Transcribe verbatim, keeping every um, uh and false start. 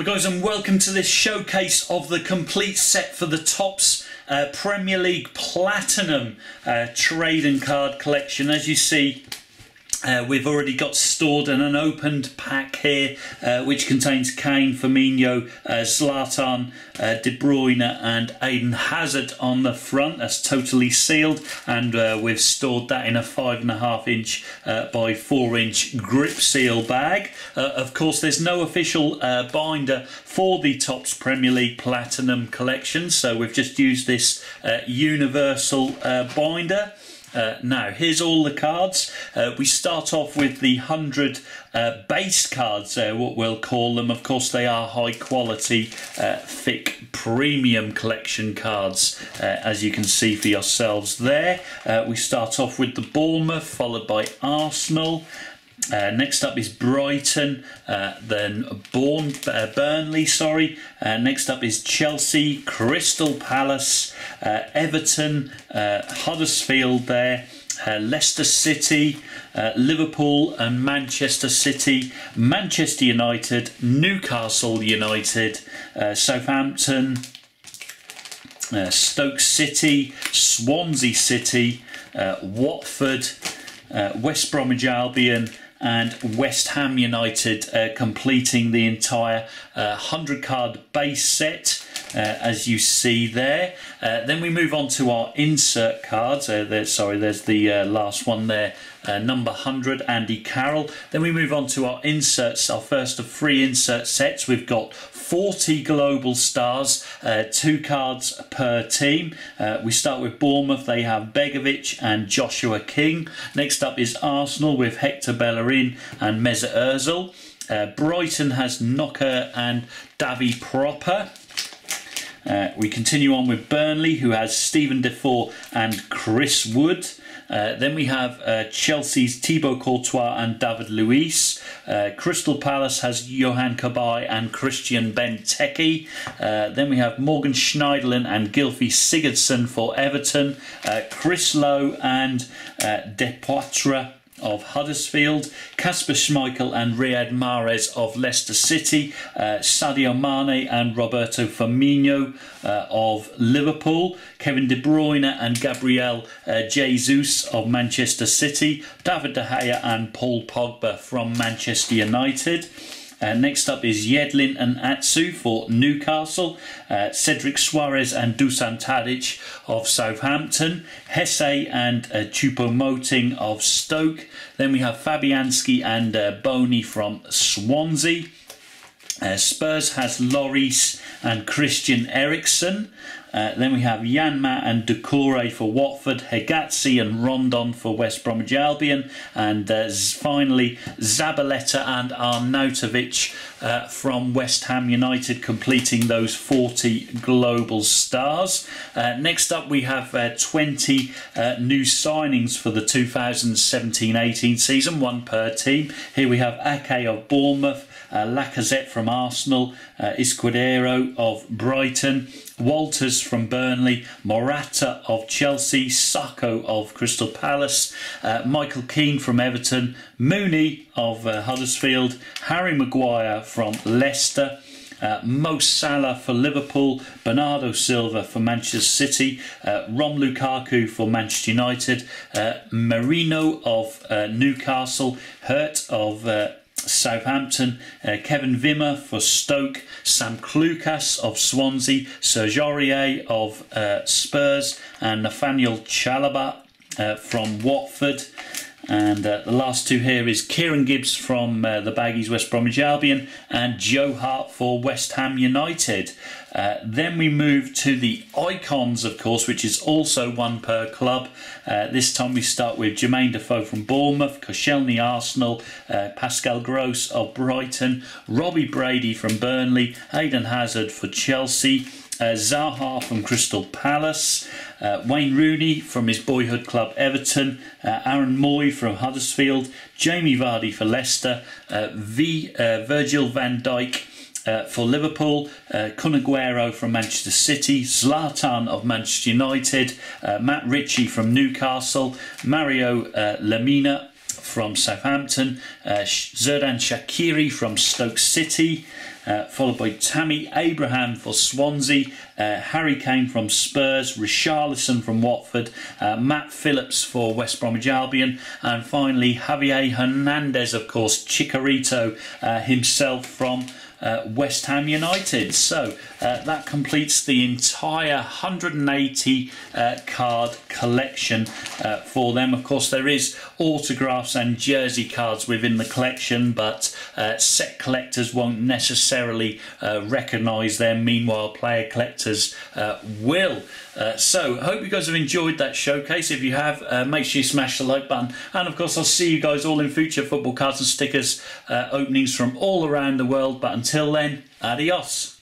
Well guys, and welcome to this showcase of the complete set for the Topps uh, Premier League Platinum uh, trade and card collection. As you see, Uh, we've already got stored an unopened pack here, uh, which contains Kane, Firmino, uh, Zlatan, uh, De Bruyne and Aiden Hazard on the front. That's totally sealed, and uh, we've stored that in a five and a half inch uh, by four inch grip seal bag. Uh, of course, there's no official uh, binder for the Topps Premier League Platinum collection, so we've just used this uh, universal uh, binder. Uh, now, here's all the cards. Uh, we start off with the one hundred uh, base cards, uh, what we'll call them. Of course, they are high-quality, uh, thick, premium collection cards, uh, as you can see for yourselves there. Uh, we start off with the Bournemouth, followed by Arsenal. Uh, next up is Brighton, uh, then Bourne, uh, Burnley, sorry. Uh, next up is Chelsea, Crystal Palace, uh, Everton, uh, Huddersfield there, uh, Leicester City, uh, Liverpool and Manchester City, Manchester United, Newcastle United, uh, Southampton, uh, Stoke City, Swansea City, uh, Watford, uh, West Bromwich Albion, and West Ham United, uh, completing the entire uh, one hundred card base set, uh, as you see there. Uh, then we move on to our insert cards. Uh, there's, sorry, there's the uh, last one there, uh, number one hundred, Andy Carroll. Then we move on to our inserts, our first of three insert sets. We've got forty global stars, uh, two cards per team. Uh, we start with Bournemouth. They have Begovic and Joshua King. Next up is Arsenal with Hector Bellerin and Mesut Ozil. Uh, Brighton has Knocker and Davi Proper. Uh, we continue on with Burnley, who has Stephen Defoe and Chris Wood. Uh, then we have uh, Chelsea's Thibaut Courtois and David Luiz. Uh, Crystal Palace has Johan Kabay and Christian Benteke. Uh, then we have Morgan Schneiderlin and Gylfi Sigurdsson for Everton. Uh, Chris Lowe and uh, Depoitre of Huddersfield, Kasper Schmeichel and Riyad Mahrez of Leicester City, uh, Sadio Mane and Roberto Firmino uh, of Liverpool, Kevin De Bruyne and Gabriel uh, Jesus of Manchester City, David De Gea and Paul Pogba from Manchester United. Uh, next up is Yedlin and Atsu for Newcastle, uh, Cedric Suarez and Dusan Tadic of Southampton, Hesse and uh, Choupo-Moting of Stoke. Then we have Fabianski and uh, Boney from Swansea. Uh, Spurs has Lloris and Christian Eriksen. Uh, then we have Yanma and Doucouré for Watford, Hegazi and Rondon for West Bromwich Albion, and uh, finally Zabaleta and Arnautovic uh, from West Ham United, completing those forty global stars. Uh, next up we have uh, twenty uh, new signings for the two thousand seventeen eighteen season, one per team. Here we have Ake of Bournemouth, uh, Lacazette from Arsenal, uh, Escudero of Brighton, Walters from Burnley, Morata of Chelsea, Sacco of Crystal Palace, uh, Michael Keane from Everton, Mooney of uh, Huddersfield, Harry Maguire from Leicester, uh, Mo Salah for Liverpool, Bernardo Silva for Manchester City, uh, Romelu Lukaku for Manchester United, uh, Marino of uh, Newcastle, Hurt of uh, Southampton, uh, Kevin Vimmer for Stoke, Sam Klukas of Swansea, Serge Aurier of uh, Spurs, and Nathaniel Chalaba uh, from Watford. And uh, the last two here is Kieran Gibbs from uh, the Baggies, West Bromwich Albion, and Joe Hart for West Ham United. Uh, then we move to the icons, of course, which is also one per club. Uh, this time we start with Jermaine Defoe from Bournemouth, Koscielny Arsenal, uh, Pascal Gross of Brighton, Robbie Brady from Burnley, Aiden Hazard for Chelsea, Uh, Zaha from Crystal Palace, uh, Wayne Rooney from his boyhood club Everton, uh, Aaron Moy from Huddersfield, Jamie Vardy for Leicester, uh, v, uh, Virgil van Dijk uh, for Liverpool, uh, Kun Aguero from Manchester City, Zlatan of Manchester United, uh, Matt Ritchie from Newcastle, Mario uh, Lemina from Southampton, uh, Zerdan Shaqiri from Stoke City, uh, followed by Tammy Abraham for Swansea, uh, Harry Kane from Spurs, Richarlison from Watford, uh, Matt Phillips for West Bromwich Albion, and finally Javier Hernandez, of course, Chicharito uh, himself from Uh, West Ham United. So uh, that completes the entire one hundred and eighty uh, card collection uh, for them. Of course, there is autographs and jersey cards within the collection, but uh, set collectors won't necessarily uh, recognise them. Meanwhile, player collectors uh, will. Uh, so hope you guys have enjoyed that showcase. If you have, uh, make sure you smash the like button, and of course I'll see you guys all in future football cards and stickers uh, openings from all around the world. But until then, adios.